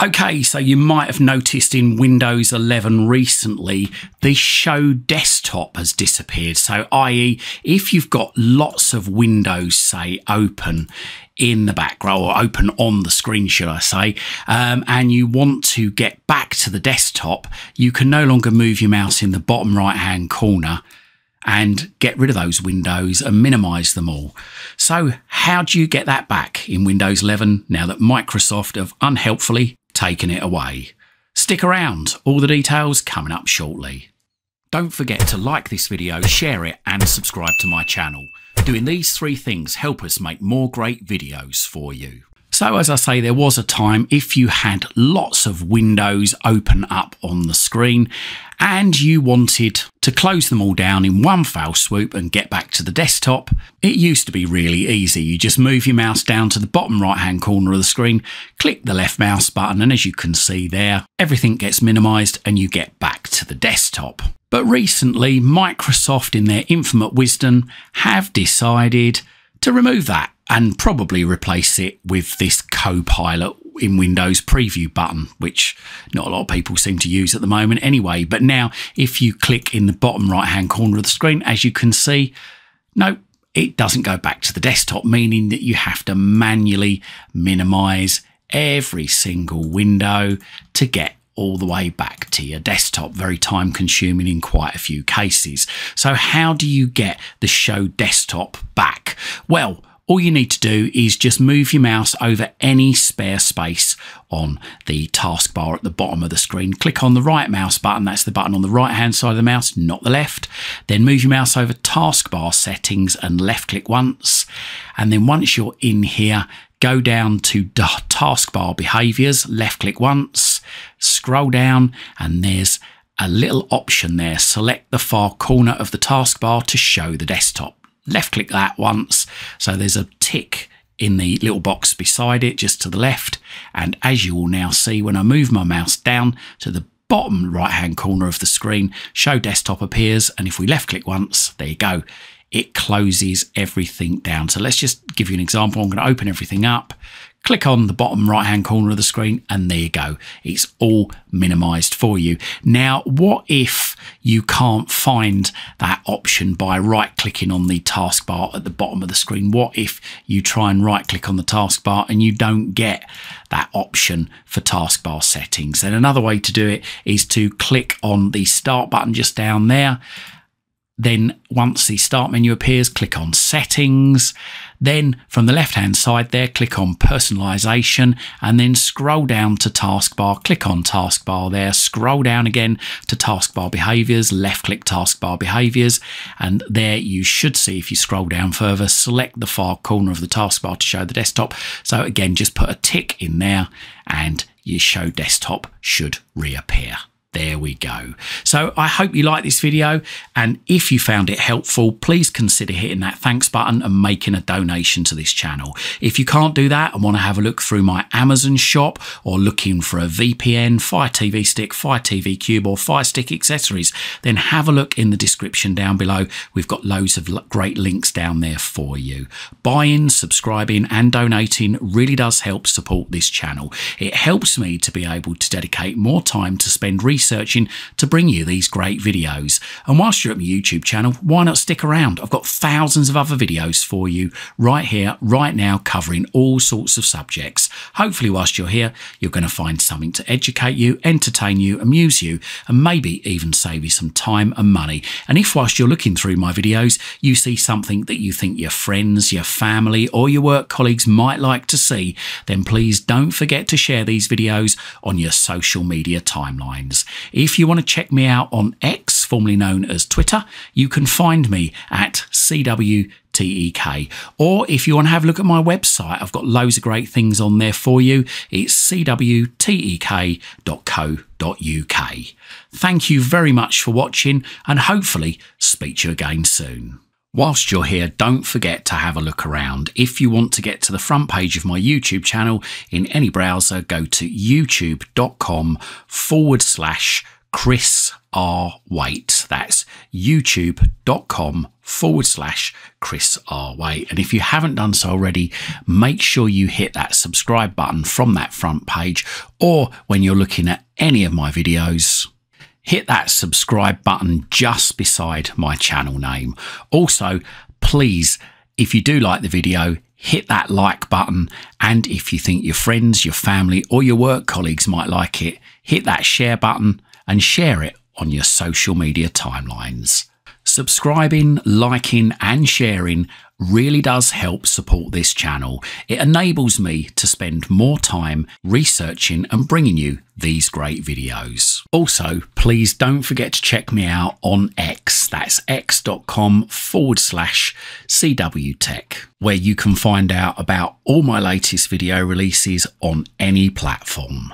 Okay, so you might have noticed in Windows 11 recently, the show desktop has disappeared. So, i.e., if you've got lots of windows, say, open in the background, or open on the screen, should I say, and you want to get back to the desktop, you can no longer move your mouse in the bottom right-hand corner and get rid of those windows and minimize them all. So how do you get that back in Windows 11 now that Microsoft have unhelpfully taken it away? Stick around, all the details coming up shortly. Don't forget to like this video, share it and subscribe to my channel. Doing these three things help us make more great videos for you. So as I say, there was a time if you had lots of windows open up on the screen and you wanted to close them all down in one foul swoop and get back to the desktop, it used to be really easy. You just move your mouse down to the bottom right hand corner of the screen, click the left mouse button, and as you can see there, everything gets minimized and you get back to the desktop. But recently, Microsoft in their infinite wisdom have decided to remove that and probably replace it with this Copilot in Windows preview button, which not a lot of people seem to use at the moment anyway. But now if you click in the bottom right hand corner of the screen, as you can see, no, it doesn't go back to the desktop, meaning that you have to manually minimize every single window to get all the way back to your desktop. Very time consuming in quite a few cases. So how do you get the show desktop back? Well, all you need to do is just move your mouse over any spare space on the taskbar at the bottom of the screen. Click on the right mouse button, that's the button on the right hand side of the mouse, not the left. Then move your mouse over taskbar settings and left click once. And then once you're in here, go down to taskbar behaviors, left click once, scroll down, and there's a little option there. Select the far corner of the taskbar to show the desktop. Left click that once, so there's a tick in the little box beside it just to the left, and as you will now see, when I move my mouse down to the bottom right hand corner of the screen, show desktop appears, and if we left click once, there you go, it closes everything down. So let's just give you an example. I'm going to open everything up, click on the bottom right hand corner of the screen, and there you go, it's all minimized for you. Now what if you can't find that option by right clicking on the taskbar at the bottom of the screen? What if you try and right click on the taskbar and you don't get that option for taskbar settings? Then another way to do it is to click on the start button just down there. Then once the start menu appears, click on settings. Then from the left hand side there, click on personalization, and then scroll down to taskbar, click on taskbar there, scroll down again to taskbar behaviors, left click taskbar behaviors. And there you should see, if you scroll down further, select the far corner of the taskbar to show the desktop. So again, just put a tick in there and your show desktop should reappear. There we go. So I hope you like this video, and if you found it helpful, please consider hitting that thanks button and making a donation to this channel. If you can't do that and want to have a look through my Amazon shop, or looking for a VPN, Fire TV Stick, Fire TV Cube or Fire Stick accessories, then have a look in the description down below. We've got loads of great links down there for you. Buying, subscribing and donating really does help support this channel. It helps me to be able to dedicate more time to spend researching to bring you these great videos. And whilst you're at my YouTube channel, why not stick around? I've got thousands of other videos for you right here, right now, covering all sorts of subjects. Hopefully whilst you're here, you're going to find something to educate you, entertain you, amuse you, and maybe even save you some time and money. And if whilst you're looking through my videos, you see something that you think your friends, your family or your work colleagues might like to see, then please don't forget to share these videos on your social media timelines. If you want to check me out on X, formerly known as Twitter, you can find me at cwtech. Or if you want to have a look at my website, I've got loads of great things on there for you. It's cwtech.co.uk. Thank you very much for watching, and hopefully speak to you again soon. Whilst you're here, don't forget to have a look around. If you want to get to the front page of my YouTube channel in any browser, go to youtube.com/Chris R. Waite. That's youtube.com/Chris R. Waite. And if you haven't done so already, make sure you hit that subscribe button from that front page, or when you're looking at any of my videos, hit that subscribe button just beside my channel name. Also, please, if you do like the video, hit that like button, and if you think your friends, your family or your work colleagues might like it, hit that share button and share it on your social media timelines. Subscribing, liking and sharing really does help support this channel. It enables me to spend more time researching and bringing you these great videos. Also, please don't forget to check me out on X. That's x.com/cwtech, where you can find out about all my latest video releases on any platform.